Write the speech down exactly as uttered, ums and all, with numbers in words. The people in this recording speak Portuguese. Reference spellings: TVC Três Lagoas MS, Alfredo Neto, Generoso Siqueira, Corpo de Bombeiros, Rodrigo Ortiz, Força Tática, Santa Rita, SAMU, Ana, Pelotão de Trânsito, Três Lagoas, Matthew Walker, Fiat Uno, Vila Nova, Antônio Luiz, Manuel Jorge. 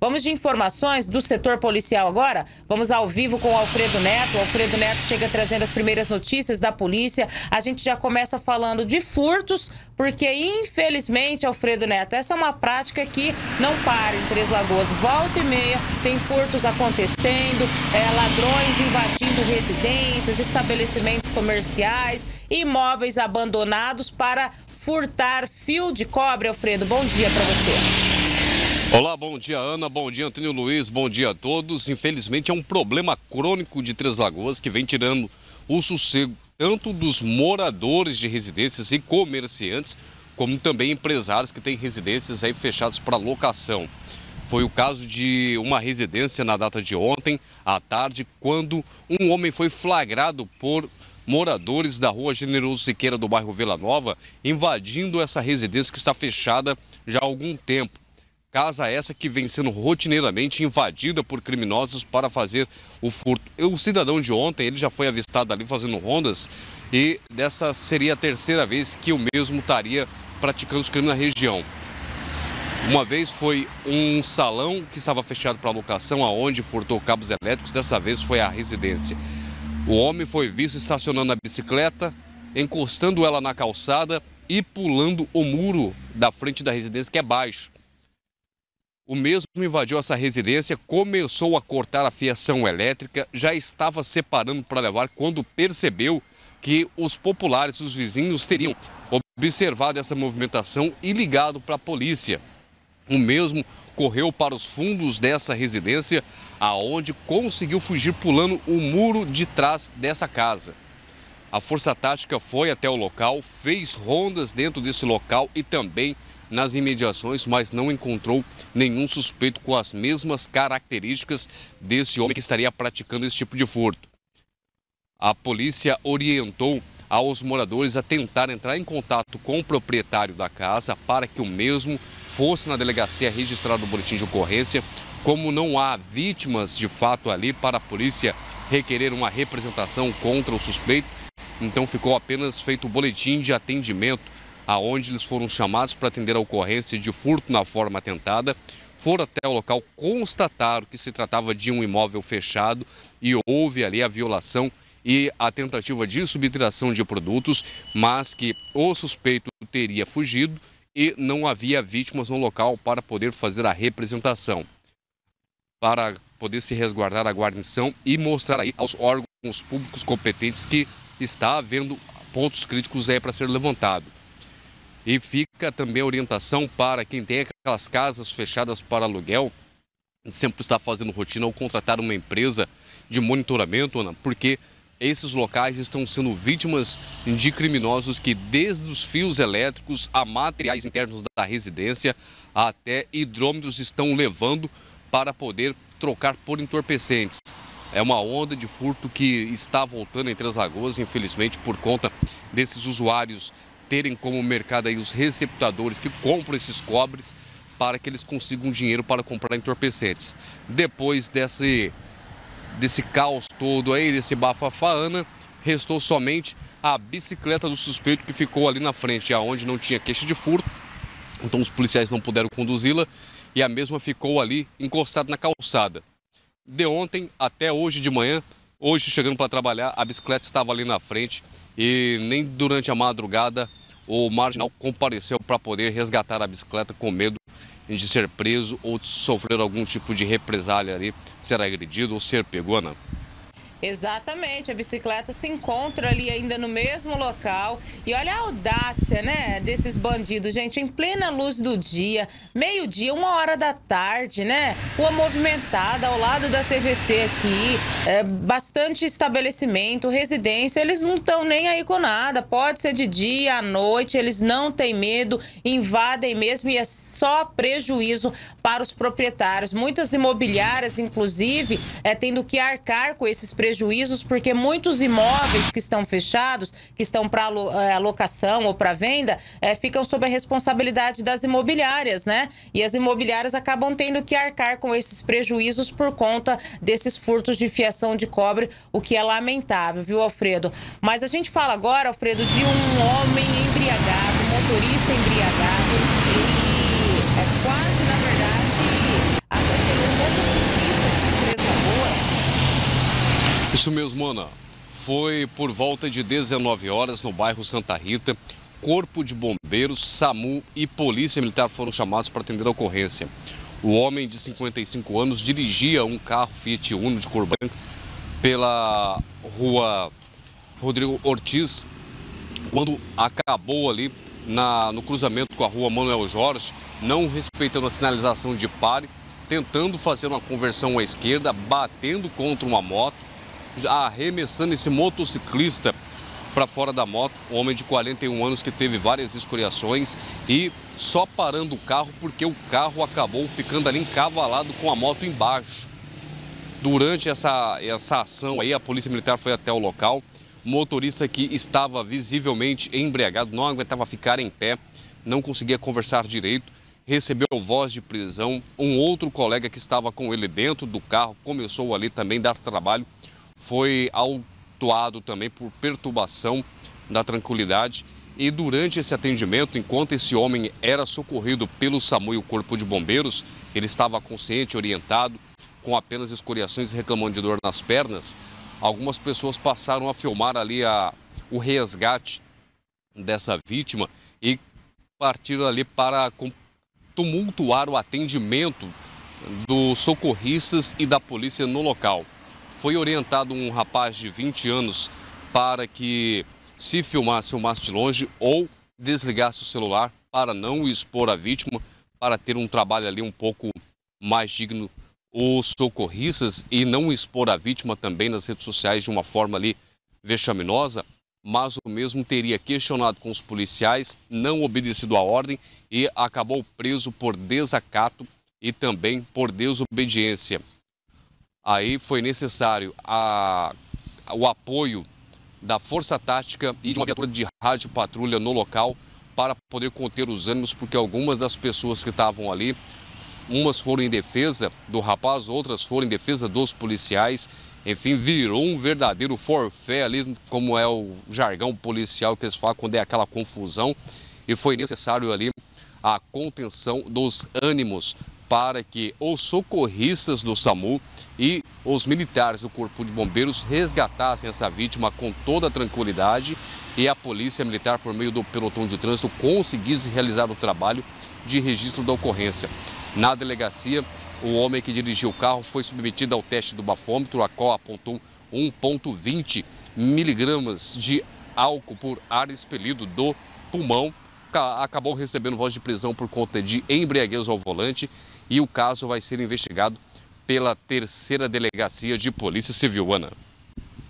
Vamos de informações do setor policial agora. Vamos ao vivo com o Alfredo Neto. O Alfredo Neto chega trazendo as primeiras notícias da polícia. A gente já começa falando de furtos, porque infelizmente, Alfredo Neto, essa é uma prática que não para em Três Lagoas. Volta e meia tem furtos acontecendo, é, ladrões invadindo residências, estabelecimentos comerciais, imóveis abandonados para furtar fio de cobre. Alfredo, bom dia para você. Olá, bom dia Ana, bom dia Antônio Luiz, bom dia a todos. Infelizmente é um problema crônico de Três Lagoas que vem tirando o sossego tanto dos moradores de residências e comerciantes, como também empresários que têm residências aí fechadas para locação. Foi o caso de uma residência na data de ontem, à tarde, quando um homem foi flagrado por moradores da rua Generoso Siqueira do bairro Vila Nova, invadindo essa residência que está fechada já há algum tempo. Casa essa que vem sendo rotineiramente invadida por criminosos para fazer o furto. O cidadão de ontem, ele já foi avistado ali fazendo rondas e dessa seria a terceira vez que o mesmo estaria praticando os crimes na região. Uma vez foi um salão que estava fechado para locação, aonde furtou cabos elétricos, dessa vez foi a residência. O homem foi visto estacionando a bicicleta, encostando ela na calçada e pulando o muro da frente da residência, que é baixo. O mesmo invadiu essa residência, começou a cortar a fiação elétrica, já estava separando para levar quando percebeu que os populares, os vizinhos, teriam observado essa movimentação e ligado para a polícia. O mesmo correu para os fundos dessa residência, aonde conseguiu fugir pulando o muro de trás dessa casa. A Força Tática foi até o local, fez rondas dentro desse local e também nas imediações, mas não encontrou nenhum suspeito com as mesmas características desse homem que estaria praticando esse tipo de furto. A polícia orientou aos moradores a tentar entrar em contato com o proprietário da casa para que o mesmo fosse na delegacia registrado o boletim de ocorrência. Como não há vítimas de fato ali para a polícia requerer uma representação contra o suspeito, então ficou apenas feito o boletim de atendimento, aonde eles foram chamados para atender a ocorrência de furto na forma tentada, foram até o local, constataram que se tratava de um imóvel fechado e houve ali a violação e a tentativa de subtração de produtos, mas que o suspeito teria fugido e não havia vítimas no local para poder fazer a representação, para poder se resguardar a guarnição e mostrar aí aos órgãos públicos competentes que está havendo pontos críticos aí para ser levantado. E fica também a orientação para quem tem aquelas casas fechadas para aluguel, sempre está fazendo rotina ou contratar uma empresa de monitoramento, Ana, porque esses locais estão sendo vítimas de criminosos que desde os fios elétricos a materiais internos da residência até hidrômetros estão levando para poder trocar por entorpecentes. É uma onda de furto que está voltando em Três Lagoas, infelizmente, por conta desses usuários terem como mercado aí os receptadores que compram esses cobres para que eles consigam dinheiro para comprar entorpecentes. Depois desse, desse caos todo aí, desse bafafá, Ana, restou somente a bicicleta do suspeito que ficou ali na frente, aonde não tinha queixa de furto, então os policiais não puderam conduzi-la e a mesma ficou ali encostada na calçada. De ontem até hoje de manhã, hoje chegando para trabalhar, a bicicleta estava ali na frente e nem durante a madrugada o marginal compareceu para poder resgatar a bicicleta com medo de ser preso ou de sofrer algum tipo de represália ali, ser agredido ou ser pego, Ana. Exatamente, a bicicleta se encontra ali ainda no mesmo local e olha a audácia, né, desses bandidos, gente, em plena luz do dia, meio-dia, uma hora da tarde, né, rua movimentada ao lado da T V C aqui, é, bastante estabelecimento, residência, eles não estão nem aí com nada, pode ser de dia, à noite, eles não têm medo, invadem mesmo e é só prejuízo para os proprietários. Muitas imobiliárias, inclusive, é, tendo que arcar com esses prejuízos prejuízos, porque muitos imóveis que estão fechados, que estão para locação ou para venda, é, ficam sob a responsabilidade das imobiliárias, né? E as imobiliárias acabam tendo que arcar com esses prejuízos por conta desses furtos de fiação de cobre, o que é lamentável, viu, Alfredo? Mas a gente fala agora, Alfredo, de um homem embriagado, motorista embriagado, e é quase, na verdade, a Isso mesmo, Ana. Foi por volta de dezenove horas no bairro Santa Rita. Corpo de Bombeiros, SAMU e Polícia Militar foram chamados para atender a ocorrência. O homem de cinquenta e cinco anos dirigia um carro Fiat Uno de cor branca pela rua Rodrigo Ortiz, quando acabou ali na, no cruzamento com a rua Manuel Jorge, não respeitando a sinalização de pare, tentando fazer uma conversão à esquerda, batendo contra uma moto, arremessando esse motociclista para fora da moto, um homem de quarenta e um anos que teve várias escoriações e só parando o carro porque o carro acabou ficando ali encavalado com a moto embaixo. Durante essa, essa ação aí, a Polícia Militar foi até o local. O motorista, que estava visivelmente embriagado, não aguentava ficar em pé, não conseguia conversar direito, recebeu voz de prisão. Um outro colega que estava com ele dentro do carro começou ali também a dar trabalho, foi ao atuado também por perturbação da tranquilidade. E durante esse atendimento, enquanto esse homem era socorrido pelo SAMU e o Corpo de Bombeiros, ele estava consciente, orientado, com apenas escoriações, reclamando de dor nas pernas. Algumas pessoas passaram a filmar ali a, o resgate dessa vítima e partiram ali para tumultuar o atendimento dos socorristas e da polícia no local. Foi orientado um rapaz de vinte anos para que se filmasse, filmasse de longe ou desligasse o celular para não expor a vítima, para ter um trabalho ali um pouco mais digno os socorristas e não expor a vítima também nas redes sociais de uma forma ali vexaminosa, mas o mesmo teria questionado com os policiais, não obedecido à ordem e acabou preso por desacato e também por desobediência. Aí foi necessário a, o apoio da Força Tática e de uma viatura de rádio patrulha no local para poder conter os ânimos, porque algumas das pessoas que estavam ali, umas foram em defesa do rapaz, outras foram em defesa dos policiais. Enfim, virou um verdadeiro forfé ali, como é o jargão policial que eles falam quando é aquela confusão. E foi necessário ali a contenção dos ânimos para que os socorristas do SAMU e os militares do Corpo de Bombeiros resgatassem essa vítima com toda tranquilidade e a Polícia Militar, por meio do Pelotão de Trânsito, conseguisse realizar o trabalho de registro da ocorrência. Na delegacia, o homem que dirigiu o carro foi submetido ao teste do bafômetro, a qual apontou um vírgula vinte miligramas de álcool por ar expelido do pulmão. Acabou recebendo voz de prisão por conta de embriaguez ao volante e o caso vai ser investigado pela terceira delegacia de Polícia Civil, Ana.